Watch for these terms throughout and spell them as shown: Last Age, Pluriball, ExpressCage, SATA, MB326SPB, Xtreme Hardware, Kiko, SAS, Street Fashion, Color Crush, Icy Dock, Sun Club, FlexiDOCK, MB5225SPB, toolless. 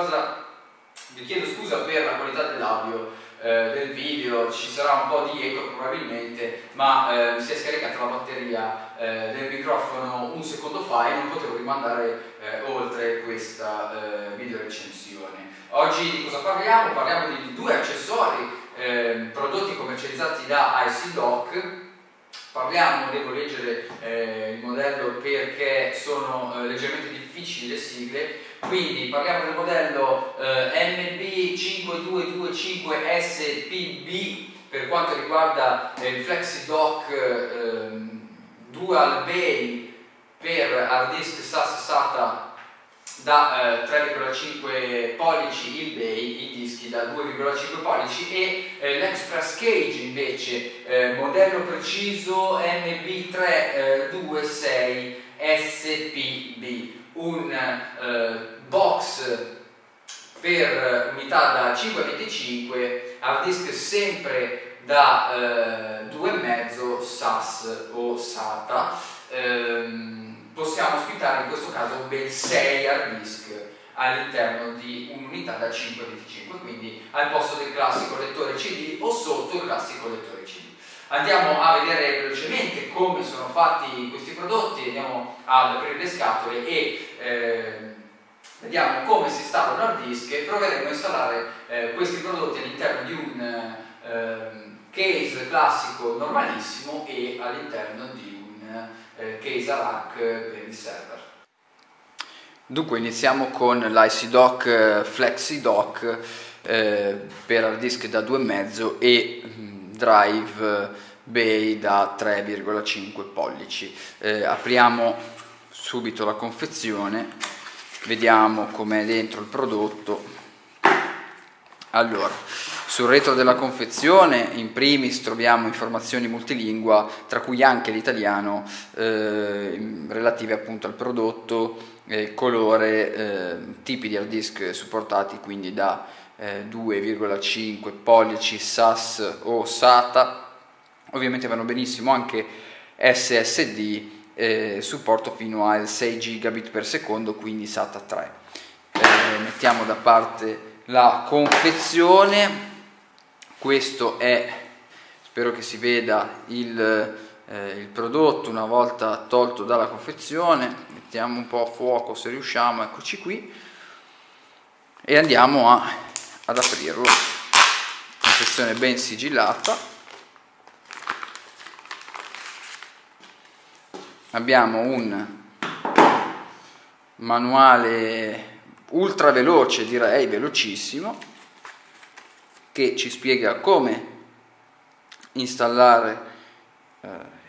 cosa, vi chiedo scusa per la qualità dell'audio, del video, ci sarà un po' di eco probabilmente, ma si è scaricata la batteria del microfono un secondo fa e non potevo rimandare oltre questa video recensione. Oggi di cosa parliamo? Parliamo di due accessori prodotti commercializzati da Icy Dock. Parliamo, devo leggere il modello perché sono leggermente difficili le sigle, quindi parliamo del modello MB5225SPB per quanto riguarda il FlexiDOCK Dual Bay per hard disk SAS SATA da 3,5 pollici il bay, i dischi da 2,5 pollici, e l'ExpressCage invece modello preciso MB326SPB, un box per unità da 5,25, hard disk sempre da 2,5 SAS o SATA. Possiamo ospitare in questo caso ben 6 hard disk all'interno di un'unità da 5,25, quindi al posto del classico lettore CD o sotto il classico lettore CD. Andiamo a vedere velocemente come sono fatti questi prodotti, andiamo ad aprire le scatole e vediamo come si installa un hard disk e proveremo a installare questi prodotti all'interno di un case classico normalissimo e all'interno di un case a rack per il server. Dunque iniziamo con l'Icy Dock FlexiDOCK per hard disk da 2,5 e drive bay da 3,5 pollici. Apriamo subito la confezione, vediamo com'è dentro il prodotto. Allora, sul retro della confezione in primis troviamo informazioni multilingua, tra cui anche l'italiano, relative appunto al prodotto, colore, tipi di hard disk supportati, quindi da 2,5 pollici SAS o SATA, ovviamente vanno benissimo anche SSD, supporto fino al 6 gigabit per secondo, quindi SATA 3. Mettiamo da parte la confezione. Questo è, spero che si veda il prodotto una volta tolto dalla confezione. Mettiamo un po' a fuoco se riusciamo, eccoci qui, e andiamo ad aprirlo. Confezione ben sigillata. Abbiamo un manuale ultra veloce, direi velocissimo, che ci spiega come installare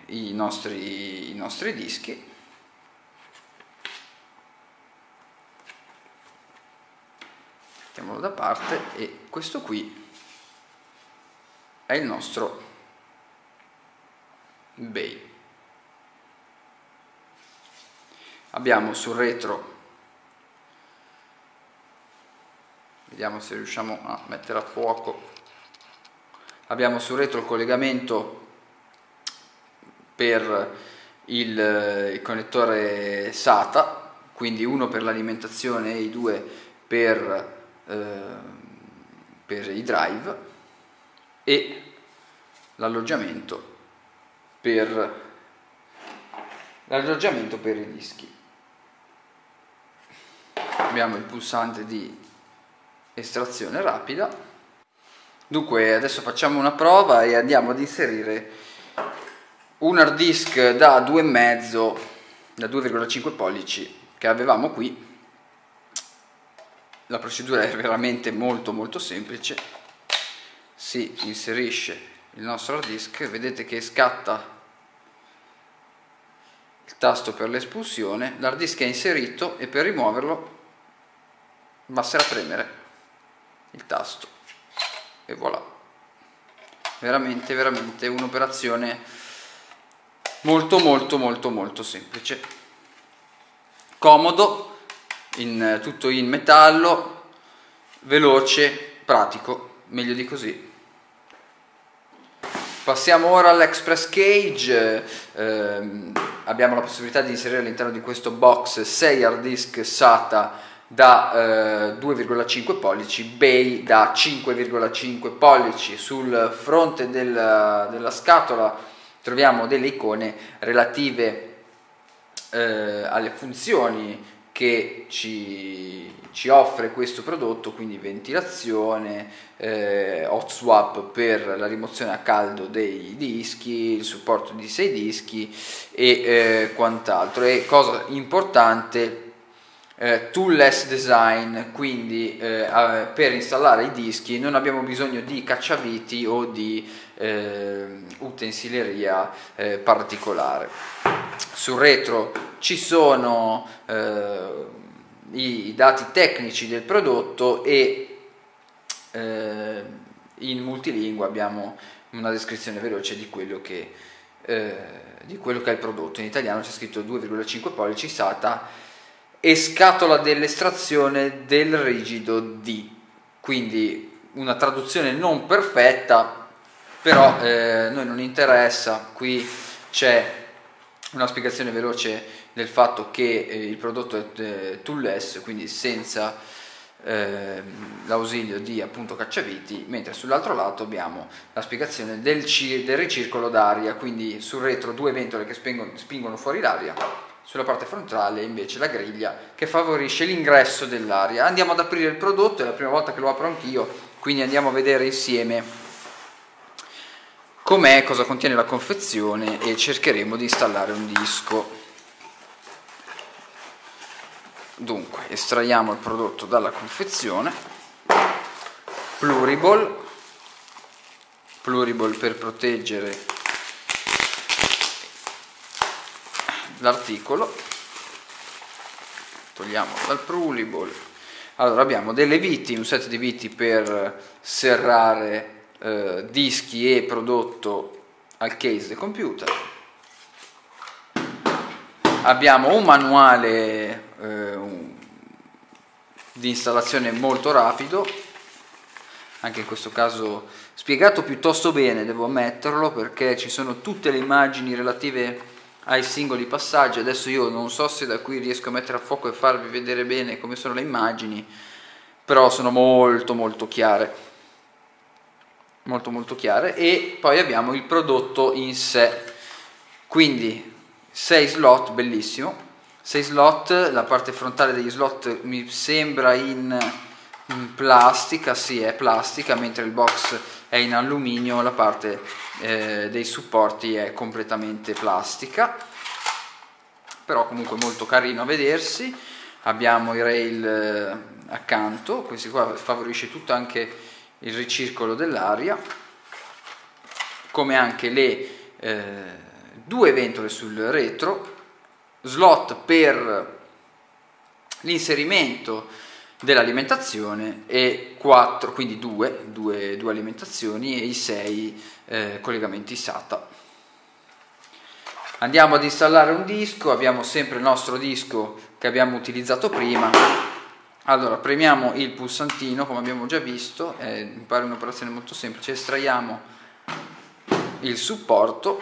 i nostri dischi. Mettiamolo da parte, e questo qui è il nostro bay. Abbiamo sul retro, vediamo se riusciamo a mettere a fuoco, abbiamo sul retro il collegamento per il connettore SATA, quindi uno per l'alimentazione e i due per i drive, e l'alloggiamento per i dischi. Abbiamo il pulsante di estrazione rapida. Dunque adesso facciamo una prova e andiamo ad inserire un hard disk da 2,5, da 2,5 pollici che avevamo qui. La procedura è veramente molto semplice. Si inserisce il nostro hard disk, vedete che scatta il tasto per l'espulsione, l'hard disk è inserito e per rimuoverlo basterà premere il tasto e voilà. Veramente un'operazione molto semplice, comodo, tutto in metallo, veloce, pratico, meglio di così. Passiamo ora all'ExpressCage. Abbiamo la possibilità di inserire all'interno di questo box 6 hard disk SATA da 2,5 pollici, Bay da 5,5 pollici. Sul fronte della scatola troviamo delle icone relative alle funzioni che ci offre questo prodotto, quindi ventilazione, hot swap per la rimozione a caldo dei dischi, il supporto di 6 dischi e quant'altro. E cosa importante, toolless design, quindi per installare i dischi non abbiamo bisogno di cacciaviti o di utensileria particolare. Sul retro ci sono i dati tecnici del prodotto e in multilingua abbiamo una descrizione veloce di quello che è il prodotto. In italiano c'è scritto 2,5 pollici SATA e scatola dell'estrazione del rigido D, quindi una traduzione non perfetta, però a noi non interessa. Qui c'è una spiegazione veloce del fatto che il prodotto è toolless, quindi senza l'ausilio di appunto cacciaviti, mentre sull'altro lato abbiamo la spiegazione del ricircolo d'aria, quindi sul retro 2 ventole che spingono fuori l'aria, sulla parte frontale invece la griglia che favorisce l'ingresso dell'aria. Andiamo ad aprire il prodotto, è la prima volta che lo apro anch'io, quindi andiamo a vedere insieme com'è, cosa contiene la confezione e cercheremo di installare un disco. Dunque, estraiamo il prodotto dalla confezione. Pluriball per proteggere l'articolo, togliamo dal pluriball. Allora, abbiamo delle viti, un set di viti per serrare dischi e prodotto al case del computer. Abbiamo un manuale di installazione molto rapido, anche in questo caso spiegato piuttosto bene, devo ammetterlo, perché ci sono tutte le immagini relative ai singoli passaggi. Adesso io non so se da qui riesco a mettere a fuoco e farvi vedere bene come sono le immagini, però sono molto molto chiare. E poi abbiamo il prodotto in sé, quindi 6 slot, bellissimo, 6 slot. La parte frontale degli slot mi sembra in plastica, sì, è plastica, mentre il box è in alluminio, la parte dei supporti è completamente plastica, però comunque molto carino a vedersi. Abbiamo i rail accanto, questi qua favorisce tutto anche il ricircolo dell'aria, come anche le 2 ventole sul retro, slot per l'inserimento dell'alimentazione e 4, quindi 2 alimentazioni e i 6 collegamenti SATA. Andiamo ad installare un disco, abbiamo sempre il nostro disco che abbiamo utilizzato prima. Allora, premiamo il pulsantino, come abbiamo già visto, mi pare un'operazione molto semplice. Estraiamo il supporto,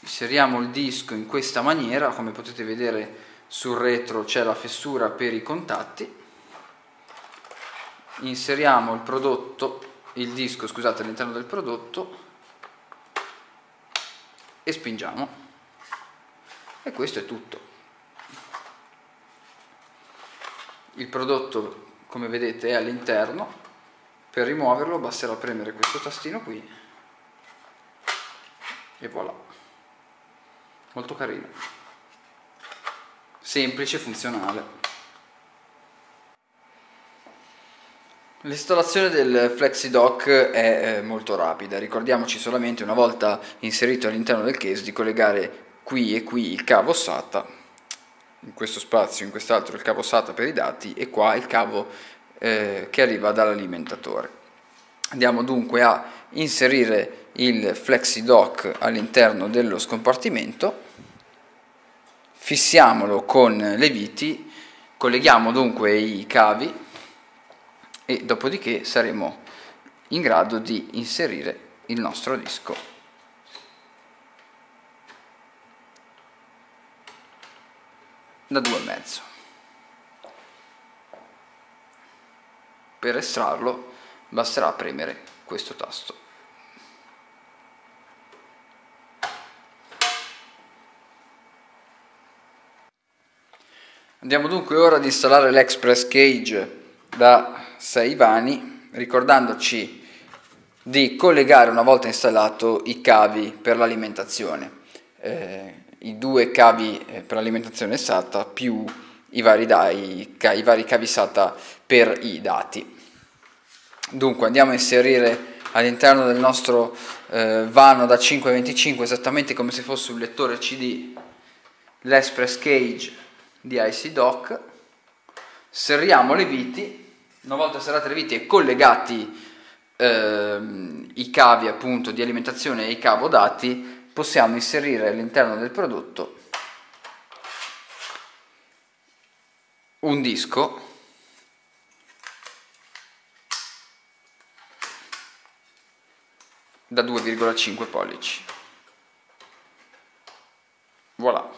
inseriamo il disco in questa maniera, come potete vedere. Sul retro c'è la fessura per i contatti, inseriamo il disco all'interno del prodotto e spingiamo, e questo è tutto. Il prodotto, come vedete, è all'interno. Per rimuoverlo basterà premere questo tastino qui e voilà, molto carino, semplice e funzionale. L'installazione del FlexiDOCK è molto rapida. Ricordiamoci solamente, una volta inserito all'interno del case, di collegare qui e qui il cavo SATA, in questo spazio, in quest'altro il cavo SATA per i dati e qua il cavo che arriva dall'alimentatore. Andiamo dunque a inserire il FlexiDOCK all'interno dello scompartimento. Fissiamolo con le viti, colleghiamo dunque i cavi e dopodiché saremo in grado di inserire il nostro disco. da 2,5. Per estrarlo basterà premere questo tasto. Andiamo dunque ora ad installare l'ExpressCage da 6 vani, ricordandoci di collegare, una volta installato, i cavi per l'alimentazione, i due cavi per l'alimentazione SATA più i vari cavi SATA per i dati. Dunque andiamo a inserire all'interno del nostro vano da 5,25, esattamente come se fosse un lettore CD, l'ExpressCage di Icy Dock. Serriamo le viti. Una volta serrate le viti e collegati i cavi appunto di alimentazione e i cavo dati, possiamo inserire all'interno del prodotto un disco da 2,5 pollici. Voilà.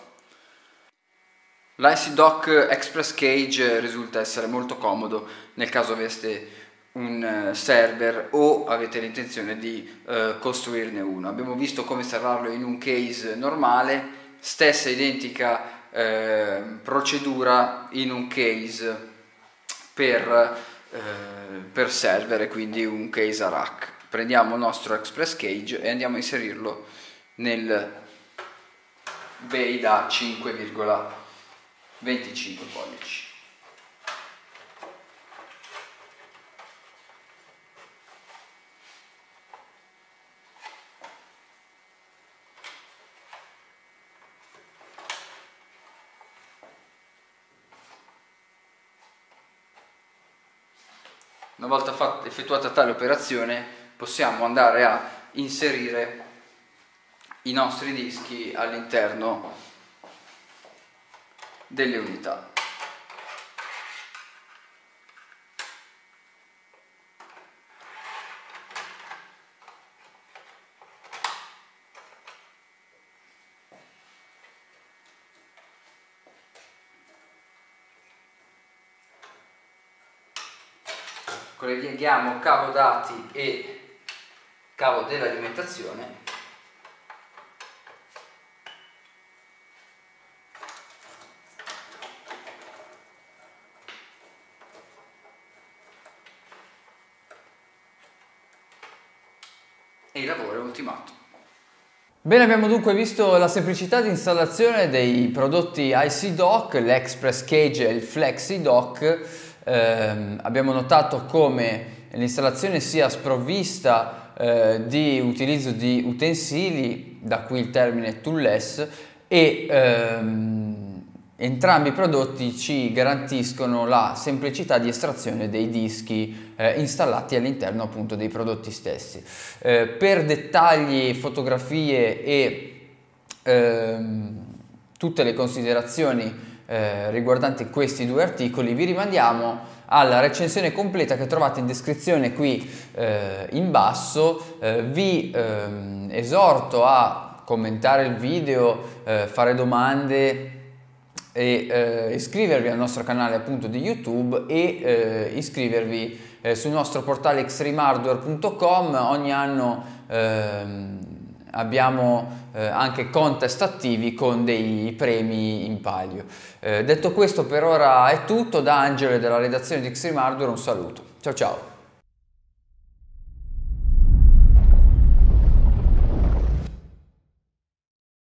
L'Icy Dock ExpressCage risulta essere molto comodo nel caso aveste un server o avete l'intenzione di costruirne uno. Abbiamo visto come serrarlo in un case normale, stessa identica procedura in un case per server, e quindi un case a rack. Prendiamo il nostro ExpressCage e andiamo a inserirlo nel bay da 5,25 pollici. Una volta effettuata tale operazione, possiamo andare a inserire i nostri dischi all'interno delle unità. Colleghiamo cavo dati e cavo dell'alimentazione e il lavoro è ultimato. Bene, abbiamo dunque visto la semplicità di installazione dei prodotti Icy Dock, l'ExpressCage e il FlexiDOCK. Abbiamo notato come l'installazione sia sprovvista di utilizzo di utensili, da qui il termine toolless, e entrambi i prodotti ci garantiscono la semplicità di estrazione dei dischi installati all'interno appunto dei prodotti stessi. Per dettagli, fotografie e tutte le considerazioni riguardanti questi due articoli, vi rimandiamo alla recensione completa che trovate in descrizione qui in basso. Vi esorto a commentare il video, fare domande e iscrivervi al nostro canale appunto di YouTube e iscrivervi sul nostro portale xtremehardware.com. Ogni anno abbiamo anche contest attivi con dei premi in palio. Detto questo, per ora è tutto. Da Angelo e dalla redazione di Xtreme Hardware un saluto. Ciao ciao!